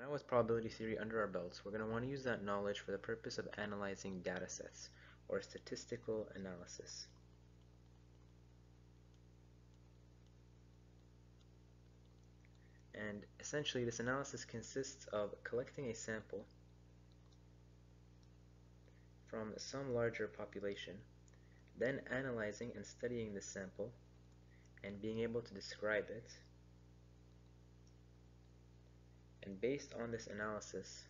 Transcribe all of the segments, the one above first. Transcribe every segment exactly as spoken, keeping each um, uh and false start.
Now with probability theory under our belts, we're going to want to use that knowledge for the purpose of analyzing data sets, or statistical analysis. And essentially, this analysis consists of collecting a sample from some larger population, then analyzing and studying this sample, and being able to describe it. And based on this analysis,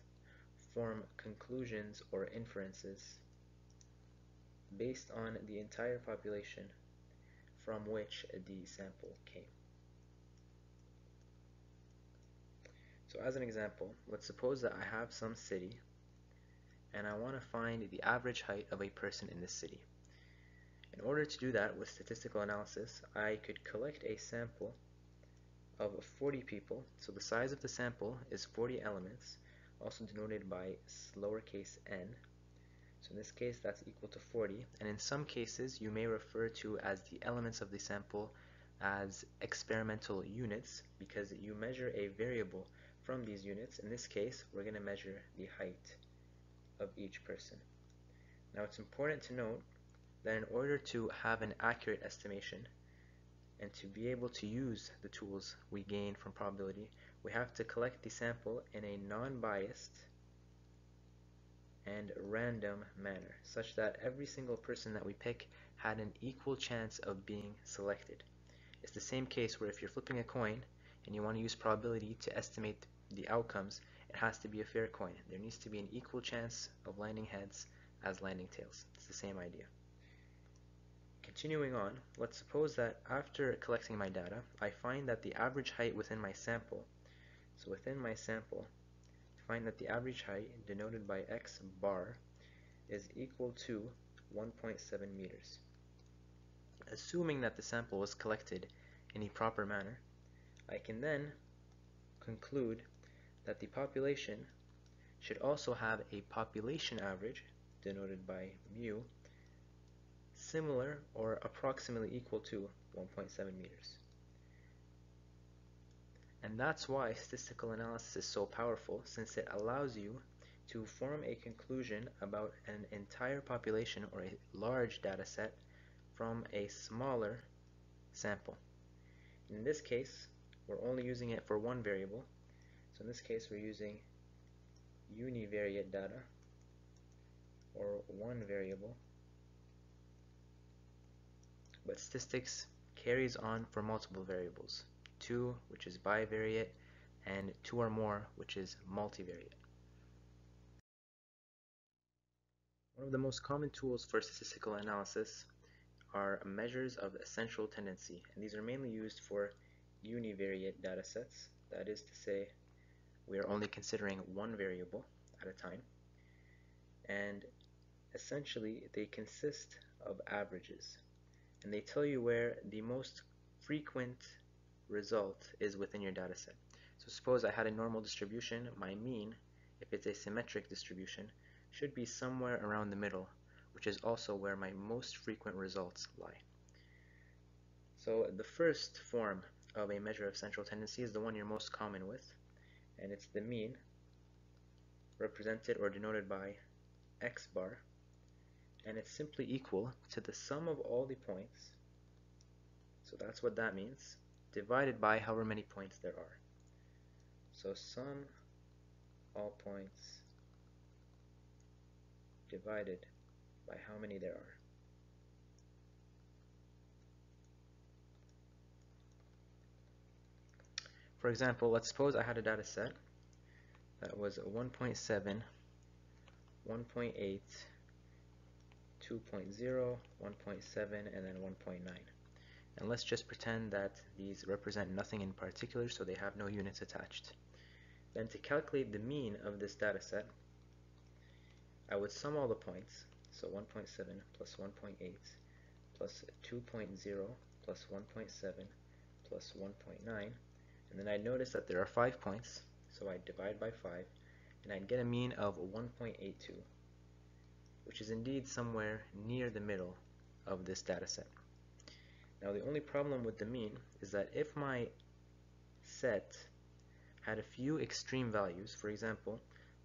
form conclusions or inferences based on the entire population from which the sample came. So as an example, let's suppose that I have some city and I want to find the average height of a person in this city. In order to do that with statistical analysis, I could collect a sample of forty people. So the size of the sample is forty elements, also denoted by lowercase n. So in this case, that's equal to forty. And in some cases, you may refer to as the elements of the sample as experimental units, because you measure a variable from these units. In this case, we're going to measure the height of each person. Now it's important to note that in order to have an accurate estimation and to be able to use the tools we gain from probability, we have to collect the sample in a non-biased and random manner, such that every single person that we pick had an equal chance of being selected. It's the same case where if you're flipping a coin and you want to use probability to estimate the outcomes, it has to be a fair coin. There needs to be an equal chance of landing heads as landing tails. It's the same idea. Continuing on, let's suppose that after collecting my data, I find that the average height within my sample, so within my sample, I find that the average height, denoted by x bar, is equal to one point seven meters. Assuming that the sample was collected in a proper manner, I can then conclude that the population should also have a population average, denoted by mu, similar or approximately equal to one point seven meters. And that's why statistical analysis is so powerful, since it allows you to form a conclusion about an entire population or a large data set from a smaller sample. In this case, we're only using it for one variable. So in this case, we're using univariate data, or one variable. But statistics carries on for multiple variables, two, which is bivariate, and two or more, which is multivariate. One of the most common tools for statistical analysis are measures of essential tendency, and these are mainly used for univariate data sets. That is to say, we are only considering one variable at a time, and essentially they consist of averages. And they tell you where the most frequent result is within your data set. So suppose I had a normal distribution, my mean, if it's a symmetric distribution, should be somewhere around the middle, which is also where my most frequent results lie. So the first form of a measure of central tendency is the one you're most common with, and it's the mean, represented or denoted by x bar. And it's simply equal to the sum of all the points, so that's what that means, divided by however many points there are. So sum all points divided by how many there are. For example, let's suppose I had a data set that was one point seven, one point eight, two point zero, one point seven, and then one point nine. And let's just pretend that these represent nothing in particular, so they have no units attached. Then to calculate the mean of this data set, I would sum all the points. So one point seven plus one point eight plus two point zero plus one point seven plus one point nine. And then I'd notice that there are five points, so I'd divide by five, and I'd get a mean of one point eight two. Which is indeed somewhere near the middle of this data set. Now the only problem with the mean is that if my set had a few extreme values. For example,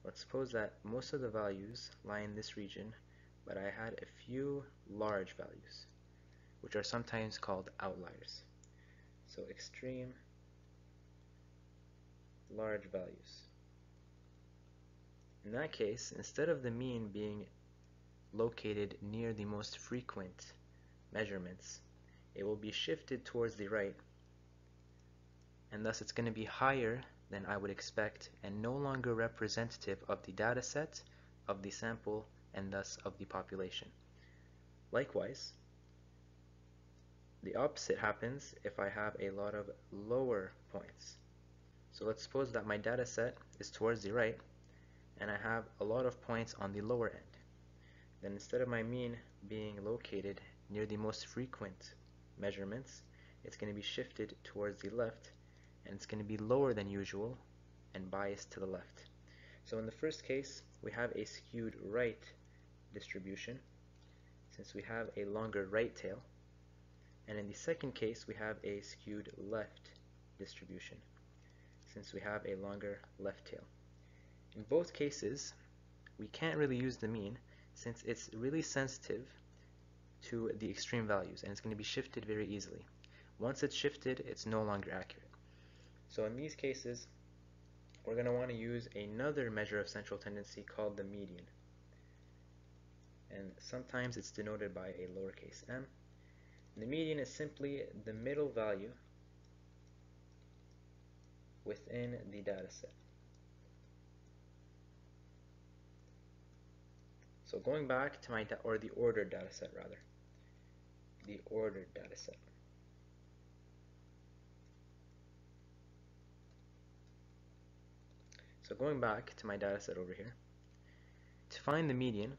let's suppose that most of the values lie in this region, but I had a few large values, which are sometimes called outliers. So extreme large values. In that case, instead of the mean being located near the most frequent measurements, it will be shifted towards the right, and thus it's going to be higher than I would expect and no longer representative of the data set, of the sample, and thus of the population. Likewise, the opposite happens if I have a lot of lower points. So let's suppose that my data set is towards the right and I have a lot of points on the lower end. Then instead of my mean being located near the most frequent measurements, it's going to be shifted towards the left, and it's going to be lower than usual and biased to the left. So in the first case, we have a skewed right distribution since we have a longer right tail, and in the second case we have a skewed left distribution since we have a longer left tail. In both cases, we can't really use the mean since it's really sensitive to the extreme values and it's going to be shifted very easily. Once it's shifted, it's no longer accurate. So in these cases, we're going to want to use another measure of central tendency called the median. And sometimes it's denoted by a lowercase m. The median is simply the middle value within the data set. So going back to my, or the ordered data set rather, the ordered data set. So going back to my data set over here, to find the median,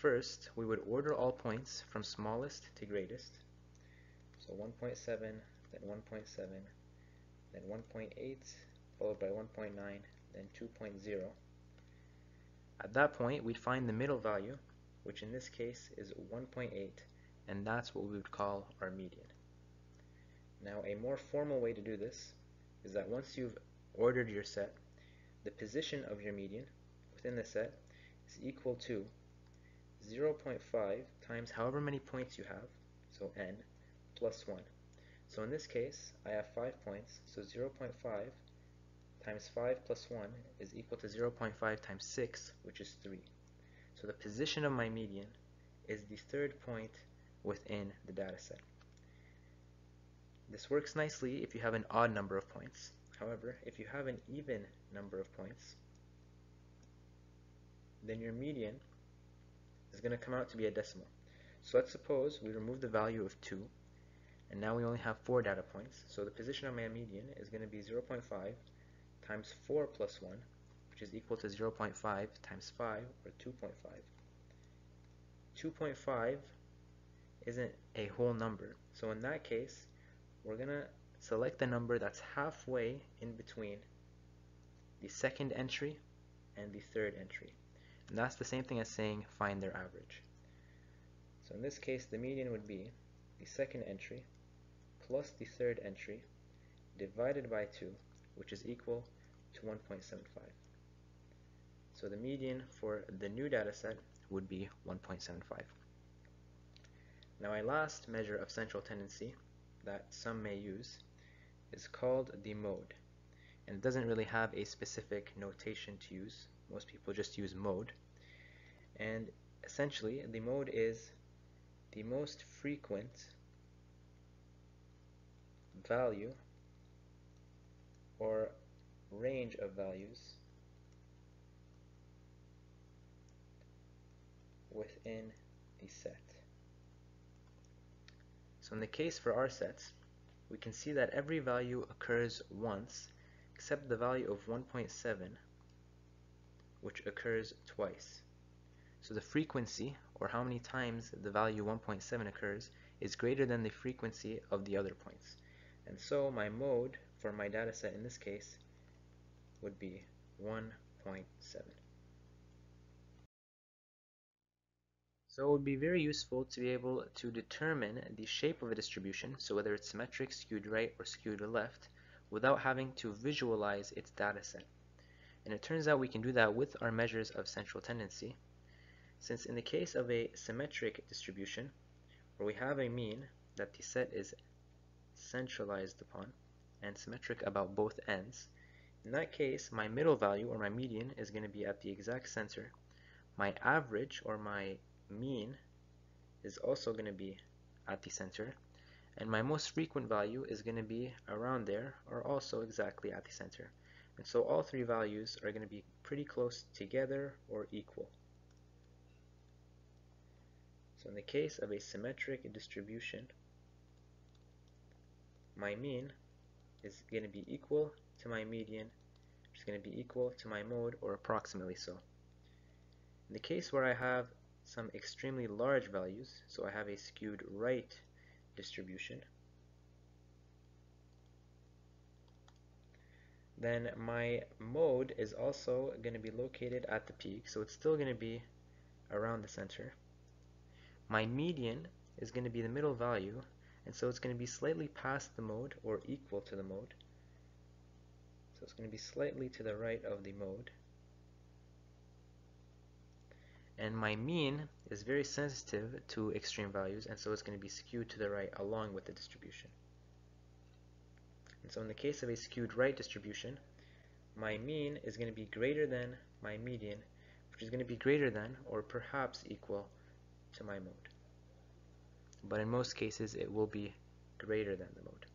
first we would order all points from smallest to greatest. So one point seven, then one point seven, then one point eight, followed by one point nine, then two point zero. At that point, we'd find the middle value, which in this case is one point eight, and that's what we would call our median. Now, a more formal way to do this is that once you've ordered your set, the position of your median within the set is equal to zero point five times however many points you have, so n, plus one. So in this case, I have five points, so zero point five times five plus one is equal to zero point five times six, which is three. So the position of my median is the third point within the data set. This works nicely if you have an odd number of points. However, if you have an even number of points, then your median is going to come out to be a decimal. So let's suppose we remove the value of two, and now we only have four data points. So the position of my median is going to be zero point five times four plus one, which is equal to zero point five times five, or two point five. two point five isn't a whole number, so in that case, we're going to select the number that's halfway in between the second entry and the third entry. And that's the same thing as saying find their average. So in this case, the median would be the second entry plus the third entry divided by two, which is equal to one point seven five. So the median for the new data set would be one point seven five. Now, a last measure of central tendency that some may use is called the mode, and it doesn't really have a specific notation to use. Most people just use mode, and essentially the mode is the most frequent value or range of values within the set. So in the case for our sets, we can see that every value occurs once except the value of one point seven, which occurs twice. So the frequency, or how many times the value one point seven occurs, is greater than the frequency of the other points. And so my mode for my data set in this case would be one point seven. So it would be very useful to be able to determine the shape of a distribution, so whether it's symmetric, skewed right, or skewed left, without having to visualize its data set. And it turns out we can do that with our measures of central tendency, since in the case of a symmetric distribution, where we have a mean that the set is centralized upon and symmetric about both ends, in that case my middle value or my median is going to be at the exact center. My average or my mean is also going to be at the center, and my most frequent value is going to be around there or also exactly at the center. And so all three values are going to be pretty close together or equal. So in the case of a symmetric distribution, my mean is going to be equal to my median, which is going to be equal to my mode, or approximately so. In the case where I have some extremely large values, so I have a skewed right distribution, then my mode is also going to be located at the peak, so it's still going to be around the center. My median is going to be the middle value, and so it's going to be slightly past the mode or equal to the mode. So it's going to be slightly to the right of the mode. And my mean is very sensitive to extreme values, and so it's going to be skewed to the right along with the distribution. And so in the case of a skewed right distribution, my mean is going to be greater than my median, which is going to be greater than or perhaps equal to my mode. But in most cases it will be greater than the mode.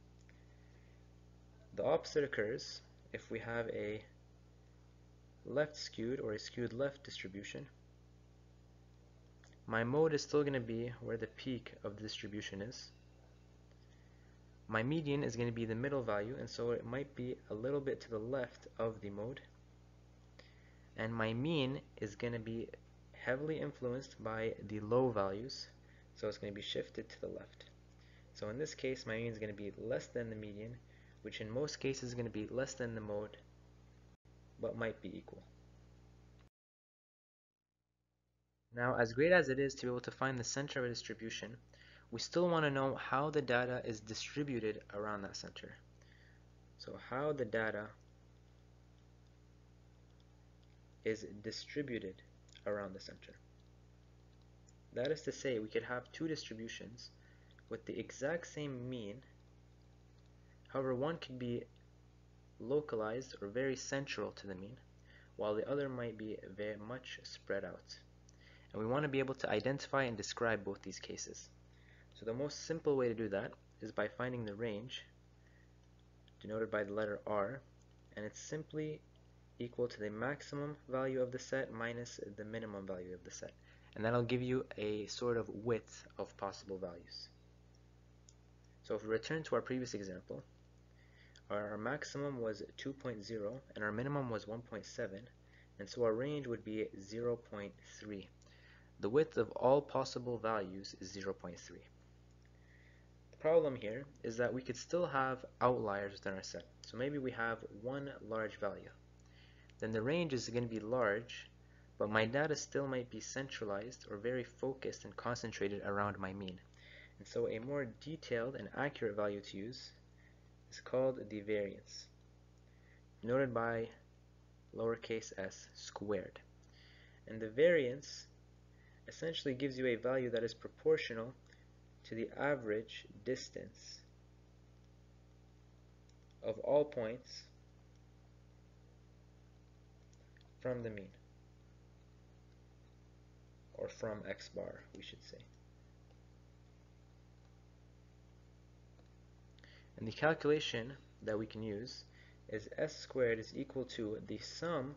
The opposite occurs if we have a left skewed or a skewed left distribution. My mode is still going to be where the peak of the distribution is. My median is going to be the middle value, and so it might be a little bit to the left of the mode. And my mean is going to be heavily influenced by the low values, so it's going to be shifted to the left. So in this case, my mean is going to be less than the median, which in most cases is going to be less than the mode, but might be equal. Now, as great as it is to be able to find the center of a distribution, we still want to know how the data is distributed around that center. So how the data is distributed around the center. That is to say, we could have two distributions with the exact same mean. However, one could be localized or very central to the mean, while the other might be very much spread out. And we want to be able to identify and describe both these cases. So the most simple way to do that is by finding the range, denoted by the letter R, and it's simply equal to the maximum value of the set minus the minimum value of the set. And that'll give you a sort of width of possible values. So if we return to our previous example, our maximum was two point zero and our minimum was one point seven, and so our range would be zero point three. The width of all possible values is zero point three. The problem here is that we could still have outliers within our set. So maybe we have one large value. Then the range is going to be large, but my data still might be centralized or very focused and concentrated around my mean. And so a more detailed and accurate value to use is called the variance, denoted by lowercase s squared. And the variance essentially gives you a value that is proportional to the average distance of all points from the mean, or from x bar, we should say. And the calculation that we can use is s squared is equal to the sum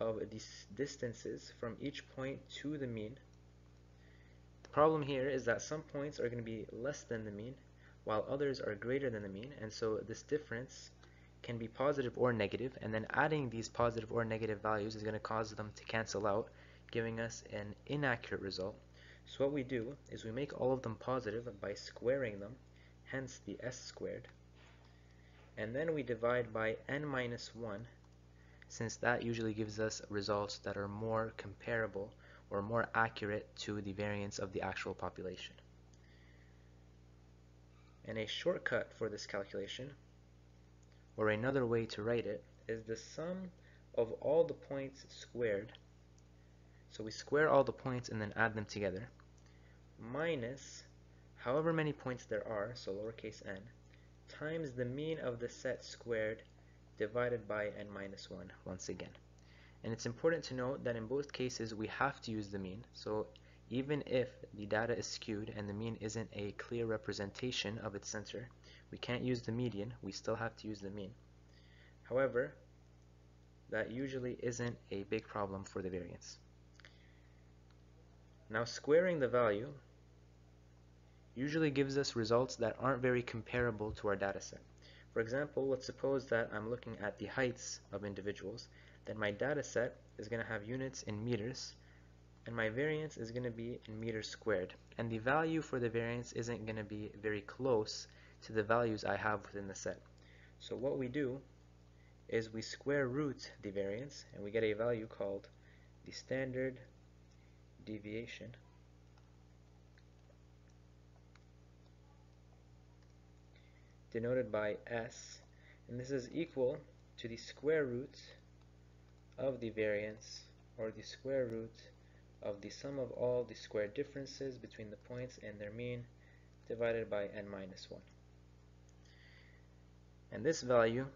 of these distances from each point to the mean. The problem here is that some points are going to be less than the mean, while others are greater than the mean, and so this difference can be positive or negative, and then adding these positive or negative values is going to cause them to cancel out, giving us an inaccurate result. So what we do is we make all of them positive by squaring them, hence the s squared, and then we divide by n minus one, since that usually gives us results that are more comparable or more accurate to the variance of the actual population. And a shortcut for this calculation Or another way to write it is the sum of all the points squared. So we square all the points and then add them together, minus however many points there are, so lowercase n, times the mean of the set squared divided by n minus one once again. And it's important to note that in both cases we have to use the mean, so even if the data is skewed and the mean isn't a clear representation of its center, we can't use the median, we still have to use the mean. However, that usually isn't a big problem for the variance. Now, squaring the value usually gives us results that aren't very comparable to our data set. For example, let's suppose that I'm looking at the heights of individuals, then my data set is going to have units in meters, and my variance is going to be in meters squared. And the value for the variance isn't going to be very close to the values I have within the set. So what we do is we square root the variance, and we get a value called the standard deviation. Denoted by S, and this is equal to the square root of the variance, or the square root of the sum of all the square differences between the points and their mean divided by n minus one. And this value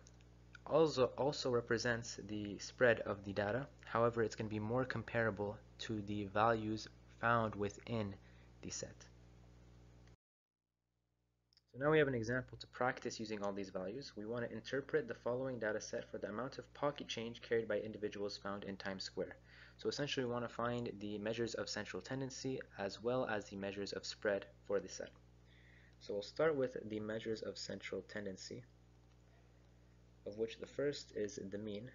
also also represents the spread of the data. However, it's going to be more comparable to the values found within the set. So now we have an example to practice using all these values. We want to interpret the following data set for the amount of pocket change carried by individuals found in Times Square. So essentially we want to find the measures of central tendency as well as the measures of spread for the set. So we'll start with the measures of central tendency, of which the first is the mean.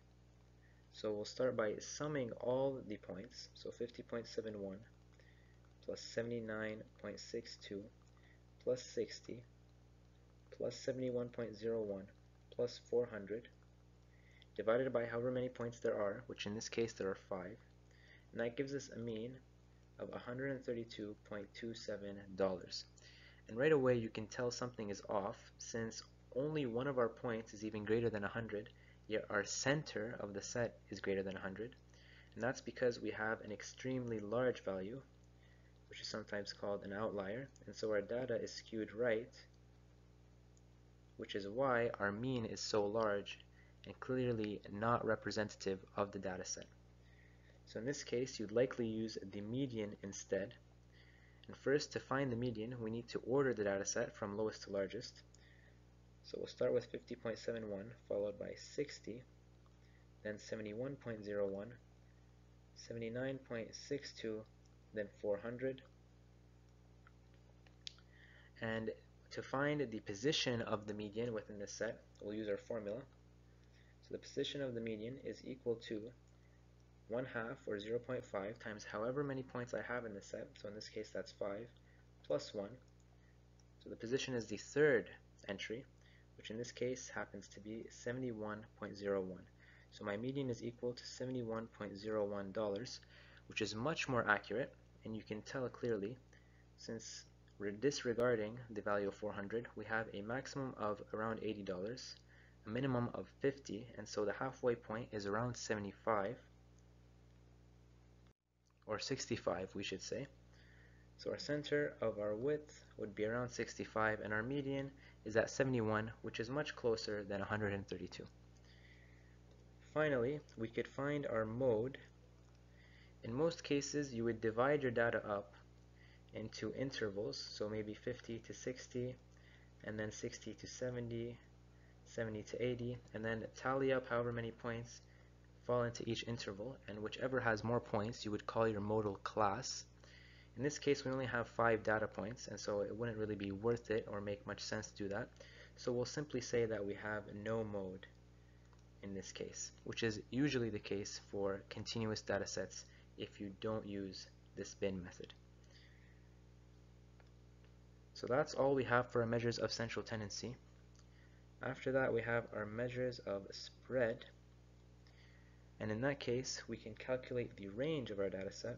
So we'll start by summing all the points, so fifty point seven one plus seventy-nine point six two plus sixty plus seventy-one point zero one plus four hundred, divided by however many points there are, which in this case there are five, and that gives us a mean of one hundred thirty-two dollars and twenty-seven cents. And right away you can tell something is off, since only one of our points is even greater than one hundred, yet our center of the set is greater than one hundred, and that's because we have an extremely large value, which is sometimes called an outlier, and so our data is skewed right, which is why our mean is so large and clearly not representative of the data set. So in this case, you'd likely use the median instead. And first, to find the median, we need to order the data set from lowest to largest. So we'll start with fifty point seven one, followed by sixty, then seventy-one point zero one, seventy-nine point six two, then four hundred. And to find the position of the median within this set, we'll use our formula. So the position of the median is equal to one half, or zero point five, times however many points I have in the set, so in this case that's five, plus one. So the position is the third entry, which in this case happens to be seventy-one point zero one. So my median is equal to seventy-one point zero one dollars, which is much more accurate, and you can tell clearly, since we're disregarding the value of four hundred, we have a maximum of around eighty dollars, a minimum of fifty, and so the halfway point is around seventy-five, or sixty-five we should say. So our center of our width would be around sixty-five, and our median is at seventy-one, which is much closer than one hundred thirty-two. Finally, we could find our mode. In most cases, you would divide your data up into intervals, so maybe fifty to sixty, and then sixty to seventy, seventy to eighty, and then tally up however many points fall into each interval, and whichever has more points you would call your modal class. In this case, we only have five data points, and so it wouldn't really be worth it or make much sense to do that, so we'll simply say that we have no mode in this case, which is usually the case for continuous data sets if you don't use this bin method. So that's all we have for our measures of central tendency. After that, we have our measures of spread, and in that case we can calculate the range of our data set,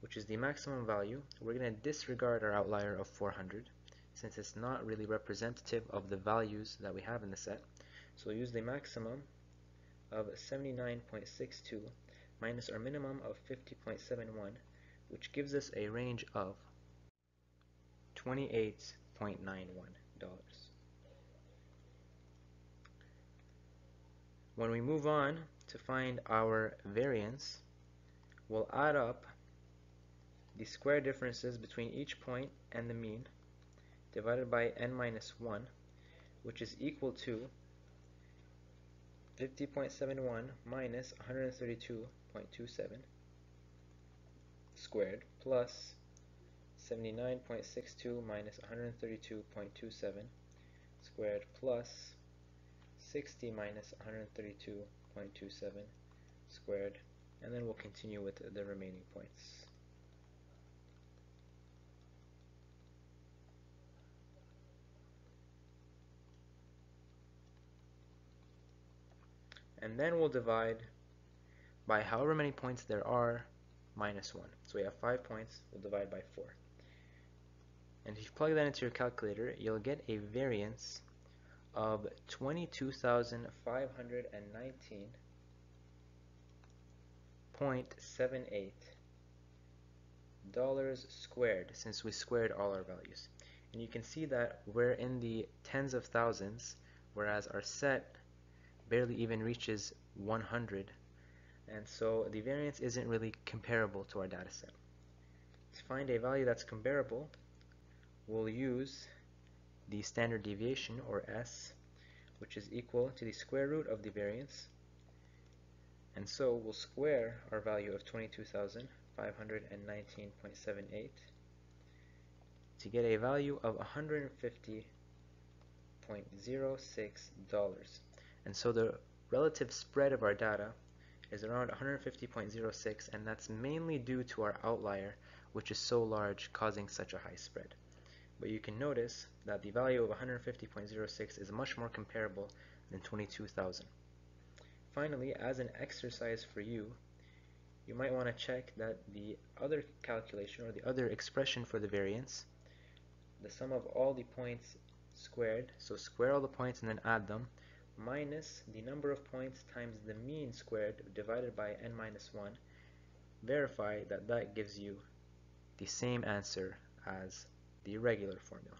which is the maximum value. We're going to disregard our outlier of four hundred, since it's not really representative of the values that we have in the set. So we'll use the maximum of seventy-nine point six two minus our minimum of fifty point seven one, which gives us a range of twenty-eight point nine one dollars. When we move on to find our variance, we'll add up the square differences between each point and the mean divided by n minus one, which is equal to fifty point seven one minus one hundred thirty-two point two seven squared plus seventy-nine point six two minus one hundred thirty-two point two seven squared plus sixty minus one hundred thirty-two point two seven squared, and then we'll continue with the remaining points. And then we'll divide by however many points there are minus one. So we have five points, we'll divide by four. And if you plug that into your calculator, you'll get a variance of twenty-two thousand five hundred nineteen point seven eight dollars squared, since we squared all our values. And you can see that we're in the tens of thousands, whereas our set barely even reaches one hundred, and so the variance isn't really comparable to our data set. To find a value that's comparable, we'll use the standard deviation, or S, which is equal to the square root of the variance, and so we'll square our value of twenty-two thousand five hundred nineteen point seven eight to get a value of one hundred fifty point zero six dollars. And so the relative spread of our data is around one hundred fifty point zero six, and that's mainly due to our outlier, which is so large, causing such a high spread. But you can notice that the value of one hundred fifty point zero six is much more comparable than twenty-two thousand. Finally, as an exercise for you, you might want to check that the other calculation, or the other expression for the variance, the sum of all the points squared, so square all the points and then add them, minus the number of points times the mean squared divided by n minus one, verify that that gives you the same answer as the regular formula.